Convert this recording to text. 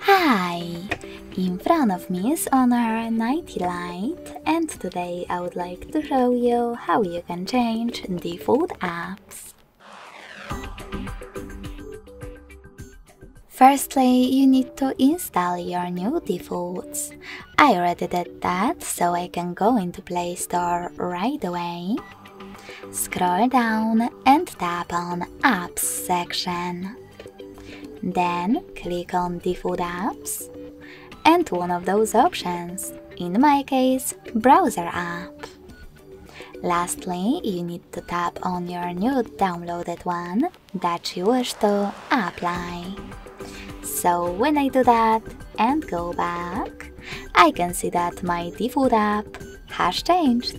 Hi! In front of me is Honor 90 Lite, and today I would like to show you how you can change default apps. Firstly, you need to install your new defaults. I already did that, so I can go into Play Store right away. Scroll down and tap on Apps section. Then click on Default Apps and one of those options, in my case, Browser app. Lastly, you need to tap on your new downloaded one that you wish to apply. So when I do that and go back, I can see that my default app has changed.